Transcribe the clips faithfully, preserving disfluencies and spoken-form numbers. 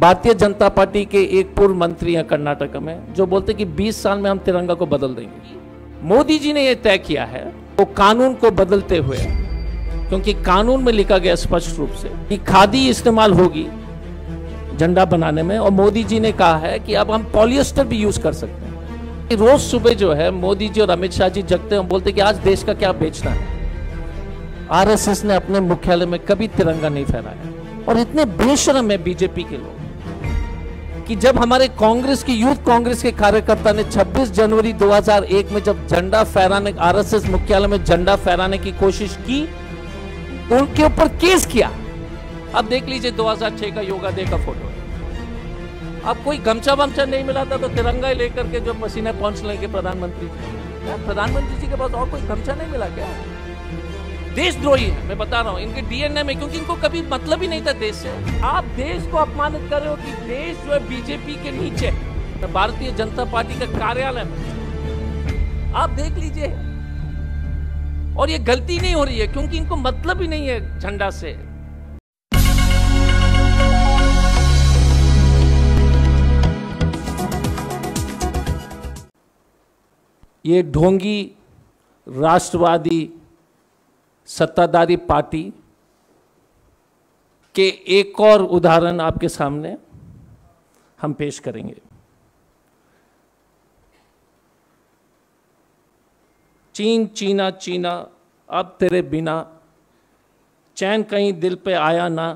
Bharatiya Janata party के एक पूर्व मंत्री हैं कर्नाटक में, जो बोलते कि बीस साल में हम तिरंगा को बदल देंगे। मोदी जी ने यह तय किया है वो कानून को बदलते हुए, क्योंकि कानून में लिखा गया स्पष्ट रूप से कि खादी इस्तेमाल होगी झंडा बनाने में, और मोदी जी ने कहा है कि अब हम पॉलिएस्टर भी यूज कर सकते हैं। रोज सुबह जो है मोदी जी और अमित शाह जी जगते हैं, बोलते कि आज देश का क्या बेचना है। आरएसएस ने अपने मुख्यालय में कभी तिरंगा नहीं फहराया, और इतने बेशर्म है बीजेपी के लोग कि जब हमारे कांग्रेस की यूथ कांग्रेस के कार्यकर्ता ने छब्बीस जनवरी दो हज़ार एक में जब झंडा फहराने आरएसएस मुख्यालय में झंडा फहराने की कोशिश की, उनके ऊपर केस किया। अब देख लीजिए दो हज़ार छह का योगा डे का फोटो। अब कोई गमछा वमछा नहीं मिला था तो तिरंगा लेकर के जो पसीने पहुंच लेंगे प्रधानमंत्री जी। प्रधानमंत्री जी के पास और कोई गमछा नहीं मिला क्या? देशद्रोही है, मैं बता रहा हूँ, इनके डीएनए में, क्योंकि इनको कभी मतलब ही नहीं था देश से। आप देश को अपमानित कर रहे हो कि देश जो है बीजेपी के नीचे, तो भारतीय जनता पार्टी का कार्यालय में आप देख लीजिए। और ये गलती नहीं हो रही है क्योंकि इनको मतलब ही नहीं है झंडा से। ये ढोंगी राष्ट्रवादी सत्ताधारी पार्टी के एक और उदाहरण आपके सामने हम पेश करेंगे। चीन चीना चीना अब तेरे बिना चैन कहीं दिल पे आया ना,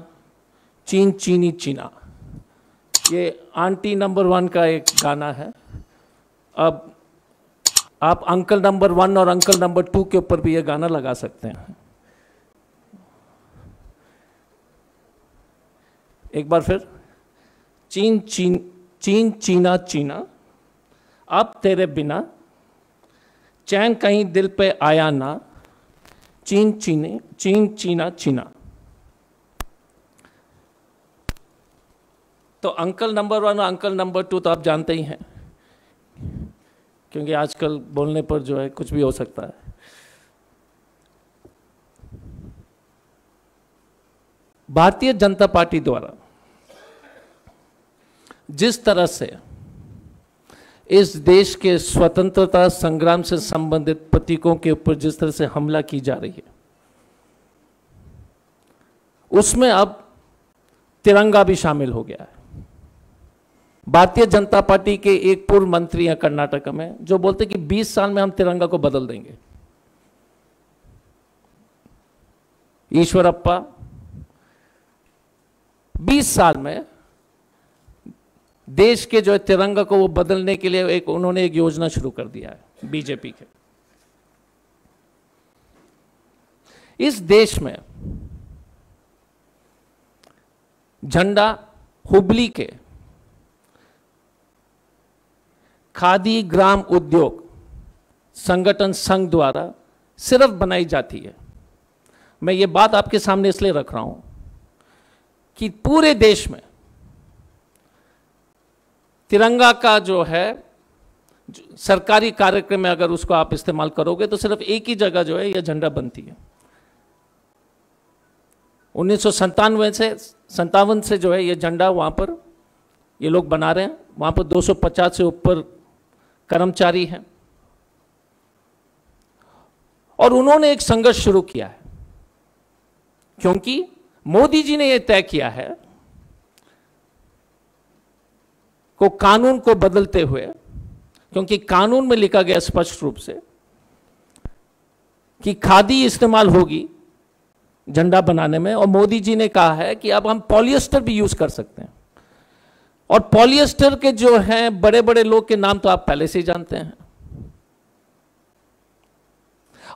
चीन चीनी चीना। ये आंटी नंबर वन का एक गाना है। अब आप अंकल नंबर वन और अंकल नंबर टू के ऊपर भी ये गाना लगा सकते हैं। एक बार फिर, चीन चीन चीन चीना चीना अब तेरे बिना चैन कहीं दिल पे आया ना, चीन चीने चीन चीना चीना। तो अंकल नंबर वन और अंकल नंबर टू तो आप जानते ही हैं, क्योंकि आजकल बोलने पर जो है कुछ भी हो सकता है। भारतीय जनता पार्टी द्वारा जिस तरह से इस देश के स्वतंत्रता संग्राम से संबंधित प्रतीकों के ऊपर जिस तरह से हमला की जा रही है, उसमें अब तिरंगा भी शामिल हो गया है। भारतीय जनता पार्टी के एक पूर्व मंत्री हैं कर्नाटक में, जो बोलते कि बीस साल में हम तिरंगा को बदल देंगे। ईश्वरप्पा बीस साल में देश के जो है तिरंगा को वो बदलने के लिए एक उन्होंने एक योजना शुरू कर दिया है बीजेपी के। इस देश में झंडा हुबली के खादी ग्राम उद्योग संगठन संघ द्वारा सिर्फ बनाई जाती है। मैं ये बात आपके सामने इसलिए रख रहा हूं कि पूरे देश में तिरंगा का जो है जो सरकारी कार्यक्रम में अगर उसको आप इस्तेमाल करोगे तो सिर्फ एक ही जगह जो है यह झंडा बनती है। उन्नीस सौ संतानवे से संतावन से जो है यह झंडा वहां पर ये लोग बना रहे हैं। वहां पर दो सौ पचास से ऊपर कर्मचारी हैं, और उन्होंने एक संघर्ष शुरू किया है, क्योंकि मोदी जी ने यह तय किया है को कानून को बदलते हुए, क्योंकि कानून में लिखा गया स्पष्ट रूप से कि खादी इस्तेमाल होगी झंडा बनाने में, और मोदी जी ने कहा है कि अब हम पॉलिएस्टर भी यूज कर सकते हैं। और पॉलिएस्टर के जो हैं बड़े बड़े लोग के नाम तो आप पहले से ही जानते हैं।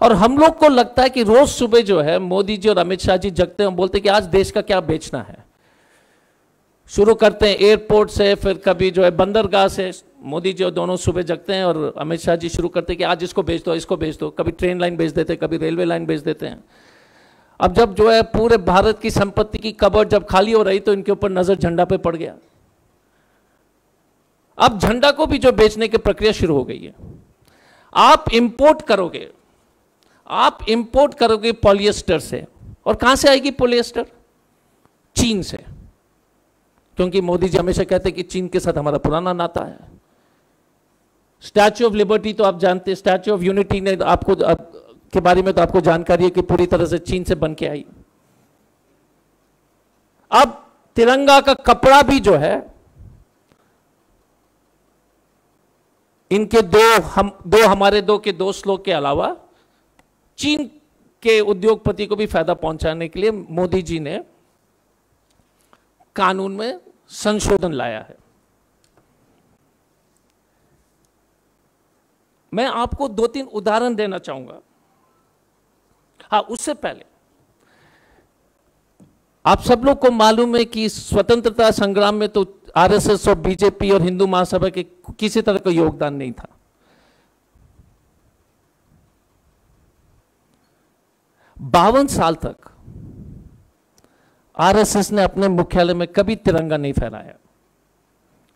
और हम लोग को लगता है कि रोज सुबह जो है मोदी जी और अमित शाह जी जगते हैं, बोलते हैं कि आज देश का क्या बेचना है। शुरू करते हैं एयरपोर्ट से, फिर कभी जो है बंदरगाह से। मोदी जी और दोनों सुबह जगते हैं और अमित शाह जी शुरू करते हैं कि आज इसको बेच दो, इसको बेच दो। कभी ट्रेन लाइन बेच देते हैं, कभी रेलवे लाइन बेच देते हैं। अब जब जो है पूरे भारत की संपत्ति की कबर्ड जब खाली हो रही तो इनके ऊपर नजर झंडा पे पड़ गया। अब झंडा को भी जो बेचने की प्रक्रिया शुरू हो गई है। आप इंपोर्ट करोगे, आप इंपोर्ट करोगे पॉलिएस्टर से। और कहां से आएगी पॉलिएस्टर? चीन से। क्योंकि मोदी जी हमेशा कहते हैं कि चीन के साथ हमारा पुराना नाता है। स्टैच्यू ऑफ लिबर्टी तो आप जानते हैं, स्टैच्यू ऑफ यूनिटी ने आपको आप, के बारे में तो आपको जानकारी है कि पूरी तरह से चीन से बन के आई। अब तिरंगा का कपड़ा भी जो है, इनके दो हम दो हमारे दो के दो श्लोक के अलावा चीन के उद्योगपति को भी फायदा पहुंचाने के लिए मोदी जी ने कानून में संशोधन लाया है। मैं आपको दो तीन उदाहरण देना चाहूंगा। हाँ, उससे पहले आप सब लोग को मालूम है कि स्वतंत्रता संग्राम में तो आरएसएस और बीजेपी और हिंदू महासभा के किसी तरह का योगदान नहीं था। बावन साल तक आरएसएस ने अपने मुख्यालय में कभी तिरंगा नहीं फहराया,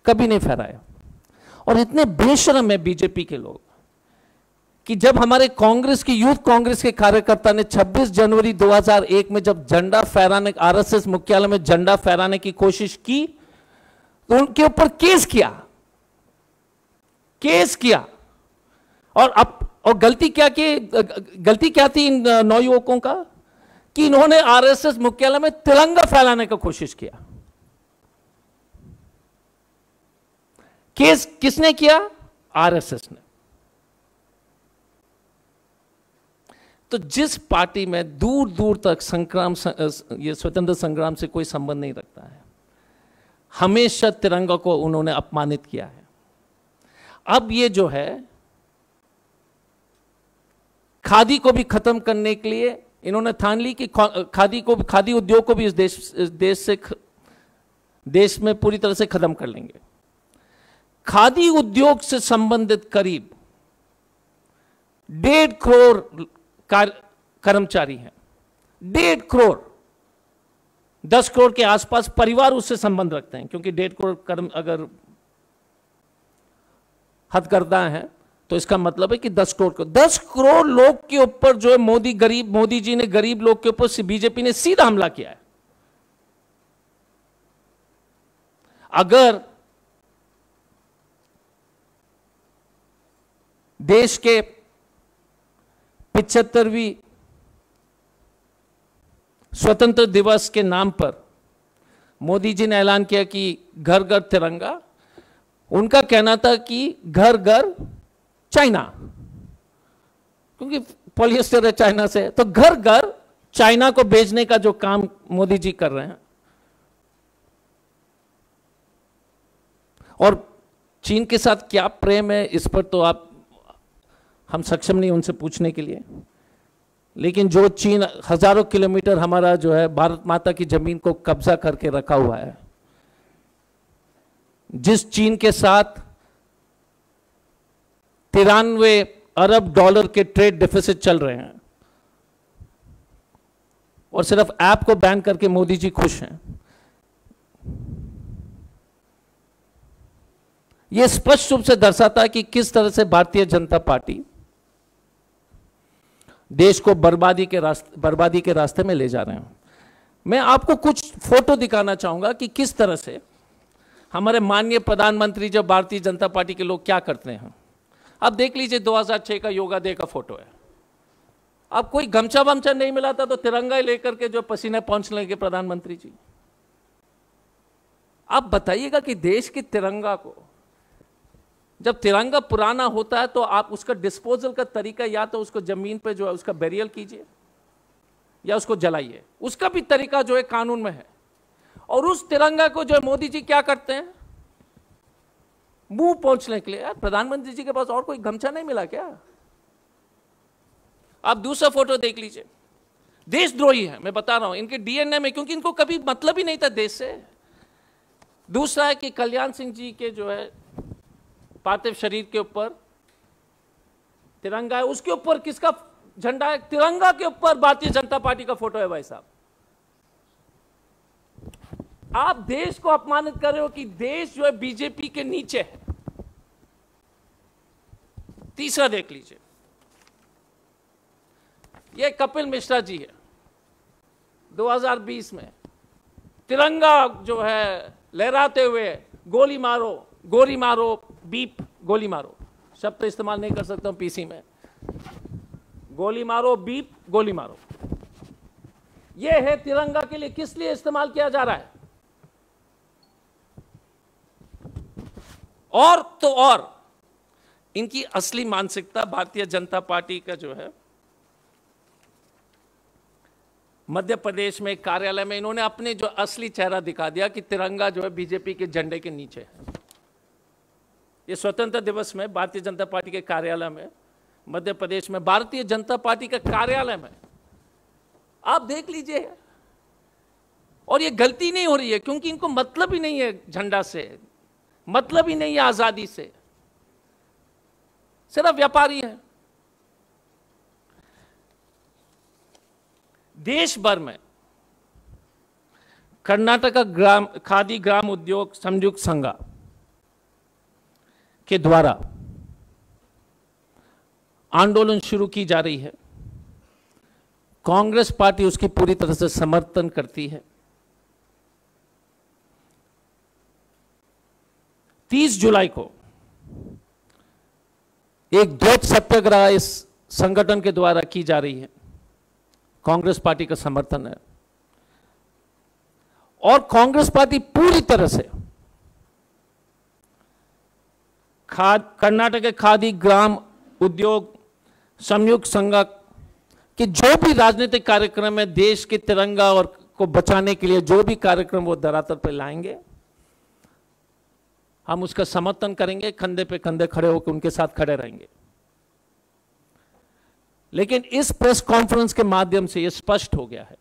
कभी नहीं फहराया। और इतने बेशरम है बीजेपी के लोग कि जब हमारे कांग्रेस की यूथ कांग्रेस के कार्यकर्ता ने छब्बीस जनवरी दो हज़ार एक में जब झंडा फहराने आरएसएस मुख्यालय में झंडा फहराने की कोशिश की तो उनके ऊपर केस किया, केस किया। और अब और गलती क्या की गलती क्या थी इन नौ युवकों का कि इन्होंने आरएसएस मुख्यालय में तिरंगा फैलाने का कोशिश किया। केस किसने किया? आरएसएस ने। तो जिस पार्टी में दूर दूर तक संग्राम ये स्वतंत्रता संग्राम से कोई संबंध नहीं रखता है, हमेशा तिरंगा को उन्होंने अपमानित किया है। अब ये जो है खादी को भी खत्म करने के लिए इन्होंने ठान ली कि खादी को खादी उद्योग को भी इस देश इस देश से देश में पूरी तरह से खत्म कर लेंगे। खादी उद्योग से संबंधित करीब डेढ़ करोड़ कर्मचारी हैं, डेढ़ करोड़ दस करोड़ के आसपास परिवार उससे संबंध रखते हैं, क्योंकि डेढ़ करोड़ कर्म अगर हथकरदा हैं तो इसका मतलब है कि दस करोड़ को दस करोड़ लोग के ऊपर जो है मोदी गरीब मोदी जी ने गरीब लोग के ऊपर बीजेपी ने सीधा हमला किया है। अगर देश के पिछहत्तरवीं स्वतंत्र दिवस के नाम पर मोदी जी ने ऐलान किया कि घर घर तिरंगा, उनका कहना था कि घर घर चाइना, क्योंकि पॉलिएस्टर है चाइना से, तो घर घर चाइना को बेचने का जो काम मोदी जी कर रहे हैं। और चीन के साथ क्या प्रेम है इस पर तो आप हम सक्षम नहीं उनसे पूछने के लिए, लेकिन जो चीन हजारों किलोमीटर हमारा जो है भारत माता की जमीन को कब्जा करके रखा हुआ है, जिस चीन के साथ तिरानवे अरब डॉलर के ट्रेड डेफिसिट चल रहे हैं और सिर्फ ऐप को बैन करके मोदी जी खुश हैं। यह स्पष्ट रूप से दर्शाता है कि किस तरह से भारतीय जनता पार्टी देश को बर्बादी के रास्ते बर्बादी के रास्ते में ले जा रहे हैं। मैं आपको कुछ फोटो दिखाना चाहूंगा कि किस तरह से हमारे माननीय प्रधानमंत्री जो भारतीय जनता पार्टी के लोग क्या करते हैं। आप देख लीजिए दो हज़ार छह का योगा डे का फोटो है। अब कोई गमछा वमछा नहीं मिला था तो तिरंगा लेकर के जो पसीने पहुंच लेंगे प्रधानमंत्री जी। आप बताइएगा कि देश की तिरंगा को, जब तिरंगा पुराना होता है तो आप उसका डिस्पोजल का तरीका, या तो उसको जमीन पे जो है उसका बेरियल कीजिए या उसको जलाइए, उसका भी तरीका जो है कानून में है। और उस तिरंगा को जो है मोदी जी क्या करते हैं, मुंह पहुंचने के लिए। यार प्रधानमंत्री जी के पास और कोई गमछा नहीं मिला क्या? आप दूसरा फोटो देख लीजिए, देशद्रोही है, मैं बता रहा हूं, इनके डीएनए में, क्योंकि इनको कभी मतलब ही नहीं था देश से। दूसरा है कि कल्याण सिंह जी के जो है पार्थिव शरीर के ऊपर तिरंगा है, उसके ऊपर किसका झंडा है? तिरंगा के ऊपर भारतीय जनता पार्टी का फोटो है। भाई साहब, आप देश को अपमानित कर रहे हो कि देश जो है बीजेपी के नीचे है। तीसरा देख लीजिए, यह कपिल मिश्रा जी है, दो हज़ार बीस में तिरंगा जो है लहराते हुए गोली मारो गोली मारो बीप गोली मारो, शब्द तो इस्तेमाल नहीं कर सकता हूं पीसी में, गोली मारो बीप गोली मारो, यह है तिरंगा के लिए किस लिए इस्तेमाल किया जा रहा है। और तो और इनकी असली मानसिकता भारतीय जनता पार्टी का जो है, मध्य प्रदेश में कार्यालय में इन्होंने अपने जो असली चेहरा दिखा दिया कि तिरंगा जो है बीजेपी के झंडे के नीचे है। ये स्वतंत्रता दिवस में भारतीय जनता पार्टी के कार्यालय में, मध्य प्रदेश में भारतीय जनता पार्टी के कार्यालय में आप देख लीजिए, और ये गलती नहीं हो रही है क्योंकि इनको मतलब ही नहीं है झंडा से, मतलब ही नहीं है आजादी से, सिर्फ व्यापारी है। देश भर में कर्नाटक ग्राम खादी ग्राम उद्योग संयुक्त संघ के द्वारा आंदोलन शुरू की जा रही है, कांग्रेस पार्टी उसकी पूरी तरह से समर्थन करती है। तीस जुलाई को एक ध्वज सत्याग्रह इस संगठन के द्वारा की जा रही है, कांग्रेस पार्टी का समर्थन है, और कांग्रेस पार्टी पूरी तरह से खाद कर्नाटक के खादी ग्राम उद्योग संयुक्त संघ के जो भी राजनीतिक कार्यक्रम है, देश के तिरंगा और को बचाने के लिए जो भी कार्यक्रम वो धरातल पर लाएंगे, हम उसका समर्थन करेंगे, कंधे पे कंधे खड़े होकर उनके साथ खड़े रहेंगे। लेकिन इस प्रेस कॉन्फ्रेंस के माध्यम से यह स्पष्ट हो गया है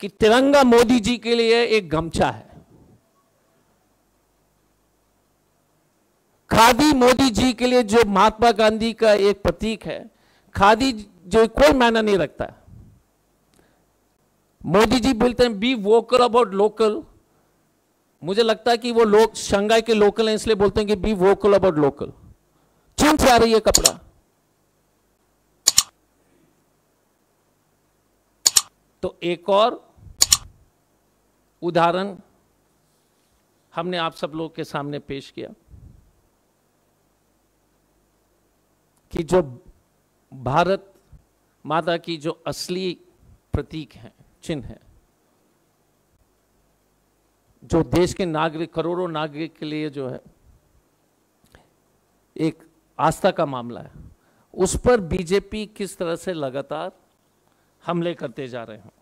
कि तिरंगा मोदी जी के लिए एक गमछा है, खादी मोदी जी के लिए जो महात्मा गांधी का एक प्रतीक है, खादी जो कोई मायना नहीं रखता। मोदी जी बोलते हैं बी वोकल अबाउट लोकल, मुझे लगता है कि वो लोग शंघाई के लोकल हैं इसलिए बोलते हैं कि बी वोकल अबाउट लोकल। चीन से आ रही है कपड़ा, तो एक और उदाहरण हमने आप सब लोगों के सामने पेश किया कि जो भारत माता की जो असली प्रतीक है, चिन्ह है, जो देश के नागरिक, करोड़ों नागरिक के लिए जो है एक आस्था का मामला है, उस पर बीजेपी किस तरह से लगातार हमले करते जा रहे हैं।